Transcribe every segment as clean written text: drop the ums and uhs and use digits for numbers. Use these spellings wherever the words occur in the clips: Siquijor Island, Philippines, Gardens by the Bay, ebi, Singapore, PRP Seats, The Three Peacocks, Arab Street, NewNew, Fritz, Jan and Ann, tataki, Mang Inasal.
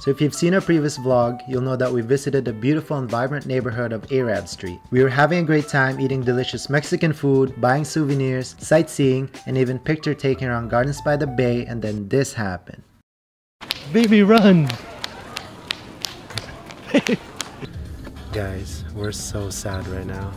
So if you've seen our previous vlog, you'll know that we visited the beautiful and vibrant neighborhood of Arab Street. We were having a great time eating delicious Mexican food, buying souvenirs, sightseeing, and even picture taking around Gardens by the Bay, and then this happened. Baby, run! Guys, we're so sad right now.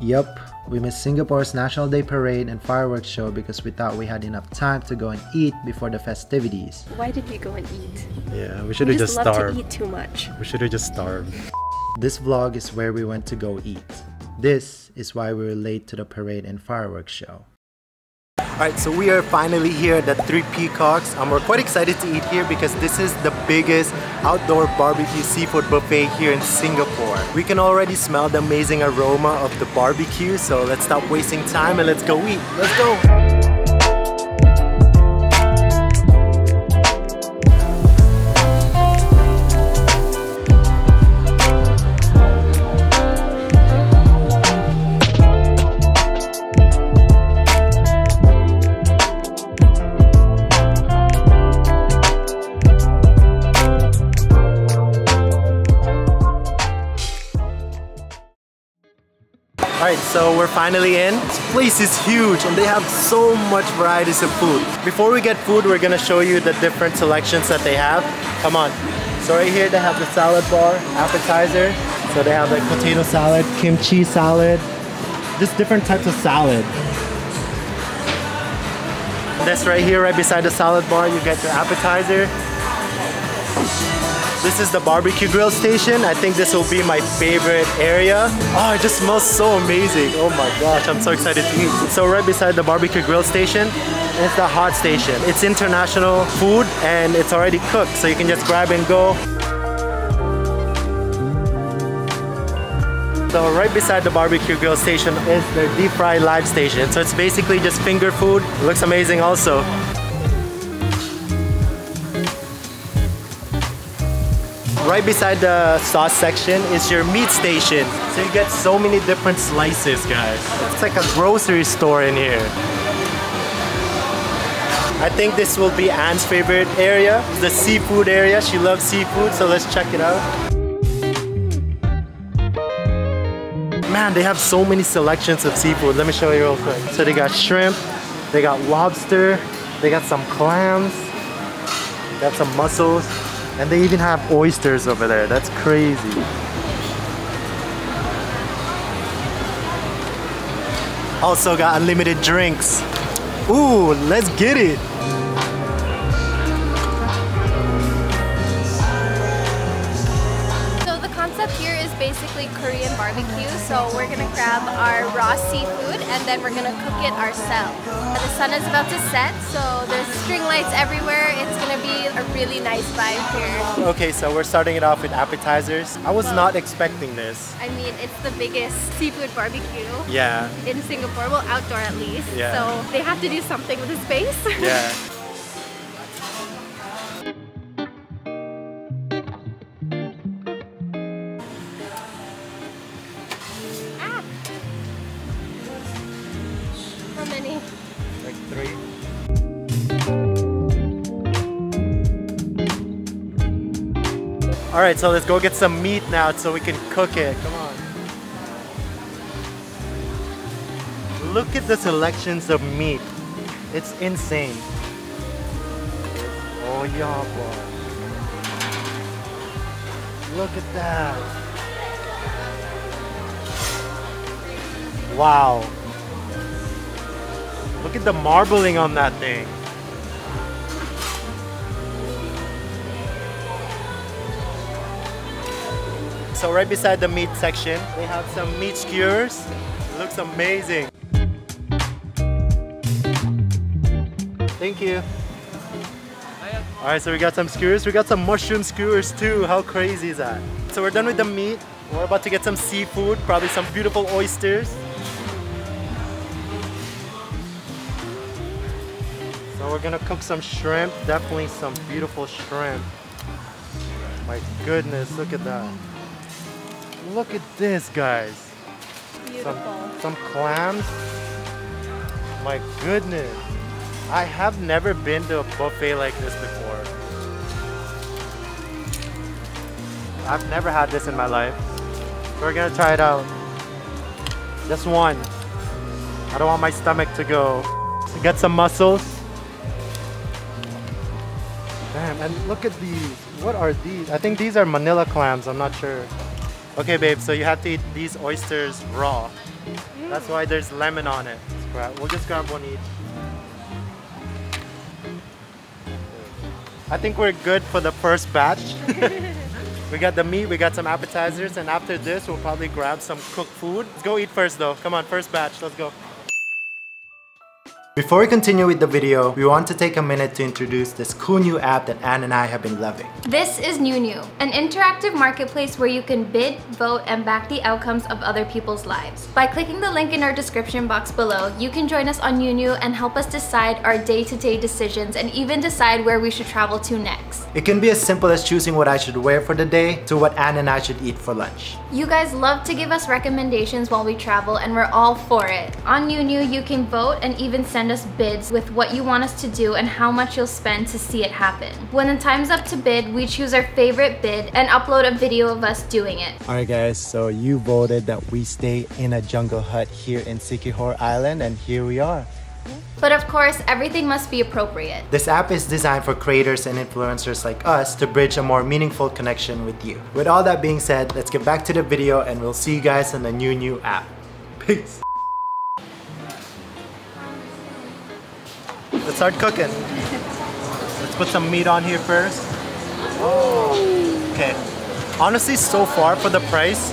Yup, we missed Singapore's National Day Parade and fireworks show because we thought we had enough time to go and eat before the festivities. Why did we go and eat? Yeah, we should have just starved. We just love to eat too much. We should have just starved. This vlog is where we went to go eat. This is why we were late to the parade and fireworks show. Alright, so we are finally here at The Three Peacocks. We're quite excited to eat here because this is the biggest outdoor barbecue seafood buffet here in Singapore. We can already smell the amazing aroma of the barbecue, so let's stop wasting time and let's go eat. Let's go! Alright, so we're finally in. This place is huge and they have so much varieties of food. Before we get food, we're gonna show you the different selections that they have. Come on. So right here they have the salad bar, appetizer. So they have like potato salad, kimchi salad, just different types of salad. This right here, right beside the salad bar, you get your appetizer. This is the barbecue grill station. I think this will be my favorite area. Oh, it just smells so amazing. Oh my gosh, I'm so excited to eat. So right beside the barbecue grill station, it's the hot station. It's international food and it's already cooked, so you can just grab and go. So right beside the barbecue grill station is the deep fry live station. So it's basically just finger food. It looks amazing also. Right beside the sauce section is your meat station. So you get so many different slices, guys. It's like a grocery store in here. I think this will be Ann's favorite area, the seafood area. She loves seafood, so let's check it out. Man, they have so many selections of seafood. Let me show you real quick. So they got shrimp, they got lobster, they got some clams, they got some mussels. And they even have oysters over there. That's crazy. Also got unlimited drinks. Ooh, let's get it. So the concept here is basically Korean barbecue. So we're gonna grab our raw seafood and then we're gonna cook it ourselves. The sun is about to set, so there's string lights everywhere. It's gonna be a really nice vibe here. Okay, so we're starting it off with appetizers. I was not expecting this. I mean, it's the biggest seafood barbecue. Yeah. In Singapore, well, outdoor at least. Yeah. So they have to do something with the space. Yeah. Alright, so let's go get some meat now so we can cook it. Come on. Look at the selections of meat. It's insane. Oh yeah, boy. Look at that. Wow. Look at the marbling on that thing. So right beside the meat section, they have some meat skewers. It looks amazing. Thank you. Alright, so we got some skewers. We got some mushroom skewers too. How crazy is that? So we're done with the meat. We're about to get some seafood, probably some beautiful oysters. So we're gonna cook some shrimp, definitely some beautiful shrimp. My goodness, look at that. Look at this, guys. Beautiful. Some clams. My goodness. I have never been to a buffet like this before. I've never had this in my life. We're gonna try it out. Just one. I don't want my stomach to go. Got some mussels. Damn, and look at these. What are these? I think these are manila clams, I'm not sure. Okay, babe, so you have to eat these oysters raw. That's why there's lemon on it. We'll just grab one each. I think we're good for the first batch. We got the meat, we got some appetizers, and after this, we'll probably grab some cooked food. Let's go eat first though. Come on, first batch, let's go. Before we continue with the video, we want to take a minute to introduce this cool new app that Ann and I have been loving. This is NewNew, an interactive marketplace where you can bid, vote, and back the outcomes of other people's lives. By clicking the link in our description box below, you can join us on NewNew and help us decide our day-to-day decisions and even decide where we should travel to next. It can be as simple as choosing what I should wear for the day to what Ann and I should eat for lunch. You guys love to give us recommendations while we travel, and we're all for it. On NewNew, you can vote and even send us bids with what you want us to do and how much you'll spend to see it happen. When the time's up to bid, we choose our favorite bid and upload a video of us doing it. Alright guys, so you voted that we stay in a jungle hut here in Siquijor Island, and here we are. But of course, everything must be appropriate. This app is designed for creators and influencers like us to bridge a more meaningful connection with you. With all that being said, let's get back to the video and we'll see you guys on the new app. Peace! Let's start cooking. Let's put some meat on here first. Oh, okay. Honestly, so far for the price,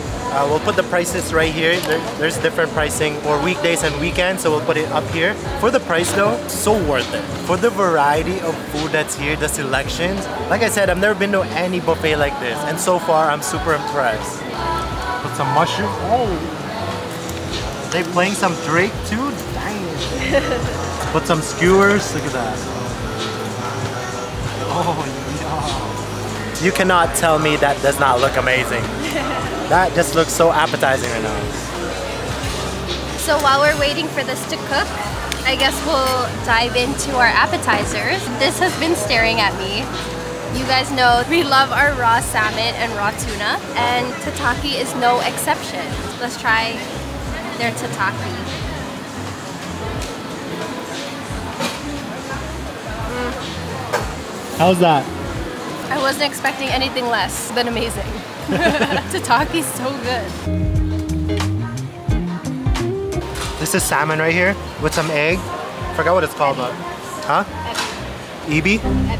we'll put the prices right here. There's different pricing for weekdays and weekends, so we'll put it up here. For the price though, so worth it. For the variety of food that's here, the selections. Like I said, I've never been to any buffet like this, and so far I'm super impressed. Put some mushroom. Oh, are they playing some Drake too? Dang. Put some skewers, look at that. Oh yeah. You cannot tell me that does not look amazing. That just looks so appetizing right now. So while we're waiting for this to cook, I guess we'll dive into our appetizers. This has been staring at me. You guys know we love our raw salmon and raw tuna, and tataki is no exception. Let's try their tataki. How's that? I wasn't expecting anything less than amazing. Tataki's so good. This is salmon right here with some egg. Forgot what it's called, but huh? Ebi. Ebi?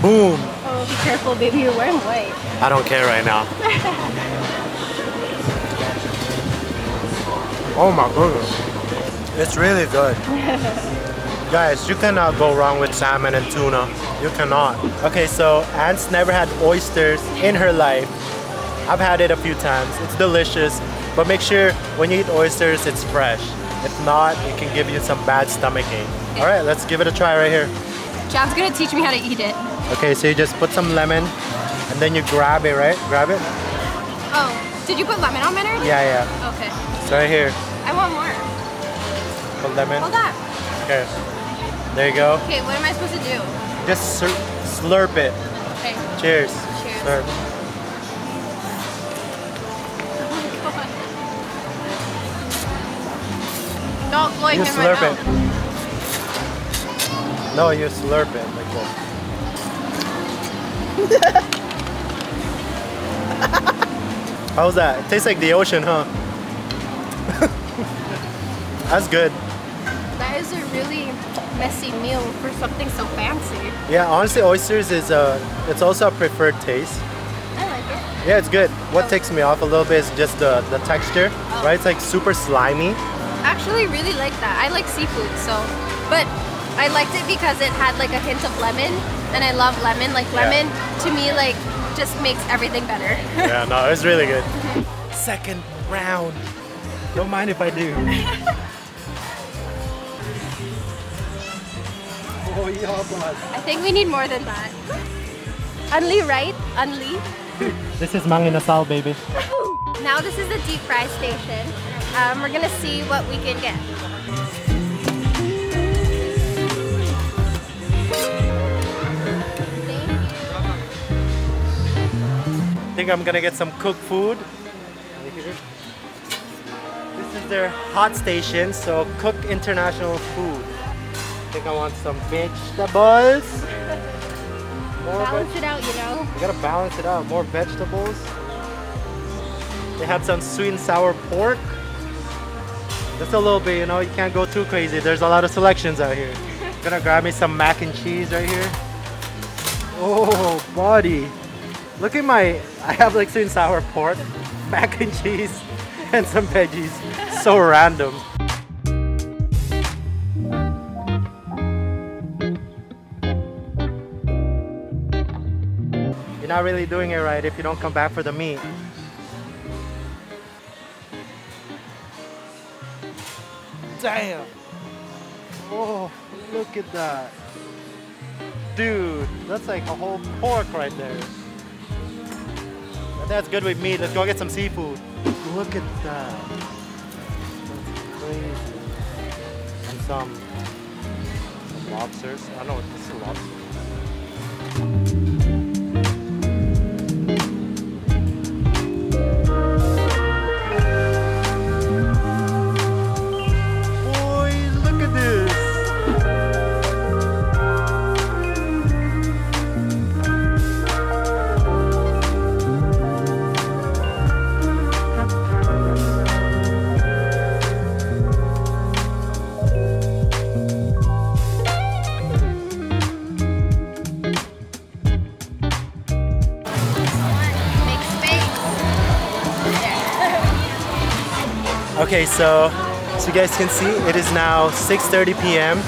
Boom. Oh, be careful, baby. You're wearing white. I don't care right now. Oh my goodness. It's really good. Guys, you cannot go wrong with salmon and tuna. You cannot. Okay, so Ann's never had oysters in her life. I've had it a few times. It's delicious, but make sure when you eat oysters, it's fresh. If not, it can give you some bad stomach ache. Okay. All right, let's give it a try right here. Jam's gonna teach me how to eat it. Okay, so you just put some lemon, and then you grab it, right? Grab it. Oh, did you put lemon on it already? Yeah. Okay. It's right here. I want more. Put lemon. Hold on. Okay. There you go. Okay, what am I supposed to do? Just slurp it. Okay. Cheers. Cheers. Slurp. Oh my god. Not going in my mouth. It. No, you slurp it like this. How's that? It tastes like the ocean, huh? That's good. That is a really messy meal for something so fancy. Yeah, honestly, oysters is it's also a preferred taste. I like it. Yeah, it's good. What ticks me off a little bit is just the texture, right? It's like super slimy. Actually, really like that. I like seafood, so, but I liked it because it had like a hint of lemon, and I love lemon. Like lemon, to me, like just makes everything better. Yeah, no, it's really good. Second round. Don't mind if I do. Oh, yeah, I think we need more than that. Only, right? Only. This is Mang Inasal, baby. Now this is the deep fry station. We're gonna see what we can get. think I'm gonna get some cooked food. This is their hot station, so cook international food. I think I want some vegetables. Balance it out, you know. You gotta balance it out. More vegetables. They had some sweet and sour pork. Just a little bit, you know, you can't go too crazy. There's a lot of selections out here. I'm gonna grab me some mac and cheese right here. Oh, buddy. Look at my, I have like sweet and sour pork, mac and cheese, and some veggies. So random. You're not really doing it right if you don't come back for the meat. Damn! Oh, look at that. Dude, that's like a whole pork right there. That's good with meat. Let's go get some seafood. Look at that. That's crazy. And some lobsters. I don't know what this is, lobster. Okay, so as you guys can see, it is now 6:30 p.m.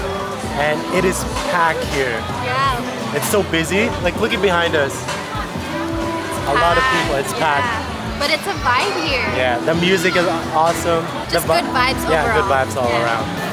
and it is packed here. Yeah. It's so busy. Like, look at behind us. A lot of people. It's packed. But it's a vibe here. Yeah, the music is awesome. Just the good vibes overall. Yeah, good vibes all around.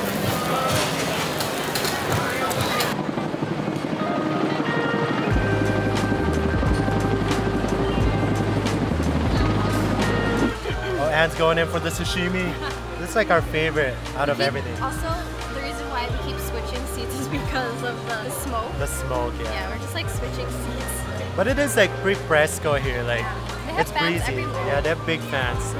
Ann's going in for the sashimi. This is like our favorite out of everything. Also, the reason why we keep switching seats is because of the smoke. The smoke, yeah. Yeah, we're just like switching seats. But it is like pre-fresco here, like it's breezy. Everywhere. Yeah, they have big fans. So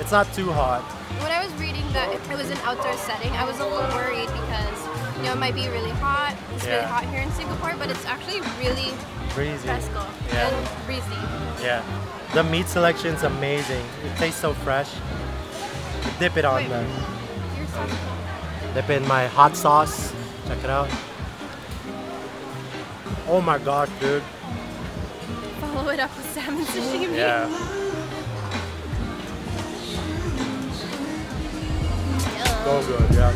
it's not too hot. When I was reading that if it was an outdoor setting, I was a little worried because you know it might be really hot. It's really hot here in Singapore, but it's actually really breezy. Fresco and breezy. Yeah. The meat selection is amazing. It tastes so fresh. Dip it on them. Dip it in my hot sauce. Check it out. Oh my god, dude. Follow it up with salmon sashimi. Yeah. So good, yeah.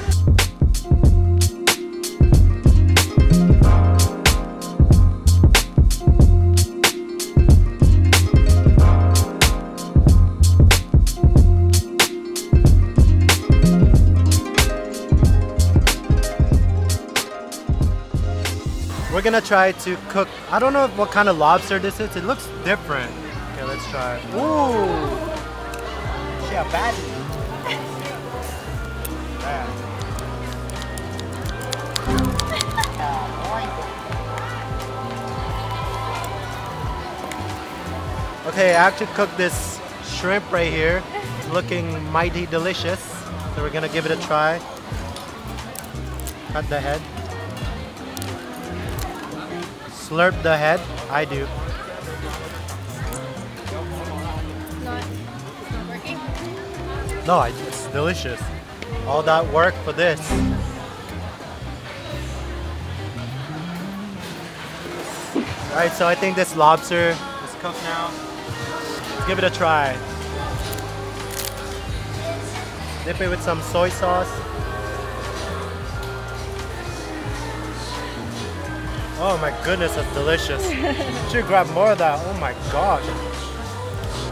We're gonna try to cook. I don't know what kind of lobster this is. It looks different. Okay, let's try it. Ooh! Yeah, bad. Okay, I actually cooked this shrimp right here. It's looking mighty delicious. So we're gonna give it a try. Cut the head. Slurp the head. I do. It's not working? No, it's delicious. All that work for this. Alright, so I think this lobster is cooked now. Let's give it a try. Dip it with some soy sauce. Oh my goodness, that's delicious. Should grab more of that. Oh my gosh.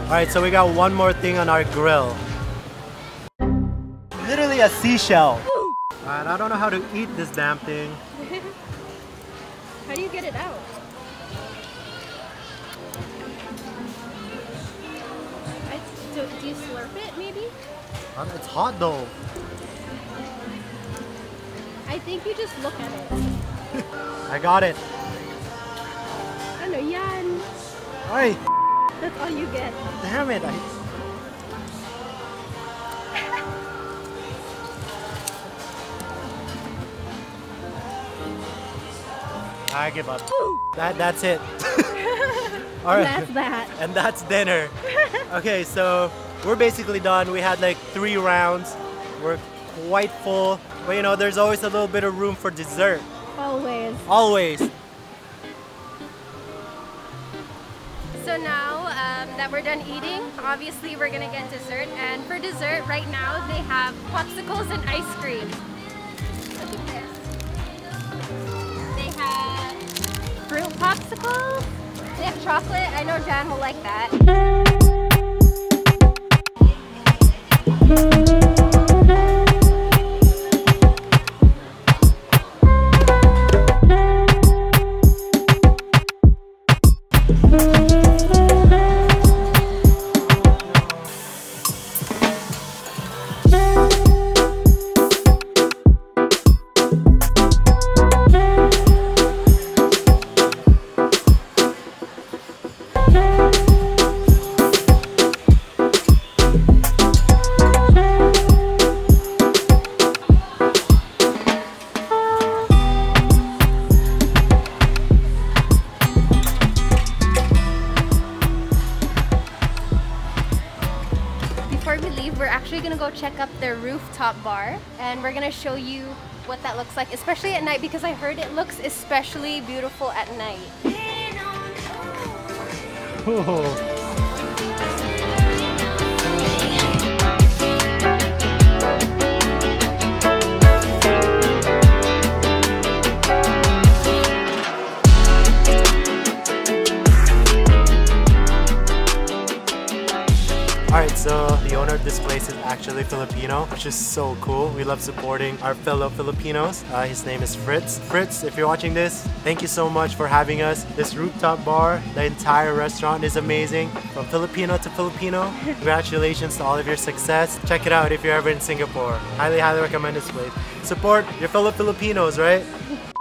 Alright, so we got one more thing on our grill. Literally a seashell. Alright, I don't know how to eat this damn thing. How do you get it out? Do you slurp it maybe? It's hot though. I think you just look at it. I got it. Hello, Jan. Hi. That's all you get. Damn it. I give up. That's it. All right. That's that. And that's dinner. Okay, so we're basically done. We had like 3 rounds. We're quite full. But you know, there's always a little bit of room for dessert. Always. Always. So now that we're done eating, obviously we're gonna get dessert. And for dessert, right now they have popsicles and ice cream. Look at this. They have fruit popsicles. They have chocolate. I know Jan will like that. Check up their rooftop bar, and we're gonna show you what that looks like, especially at night, because I heard it looks especially beautiful at night. Oh. Alright, so the owner of this place is actually Filipino, which is so cool. We love supporting our fellow Filipinos. His name is Fritz. Fritz, if you're watching this, thank you so much for having us. This rooftop bar, the entire restaurant is amazing. From Filipino to Filipino, congratulations to all of your success. Check it out if you're ever in Singapore. Highly recommend this place. Support your fellow Filipinos, right?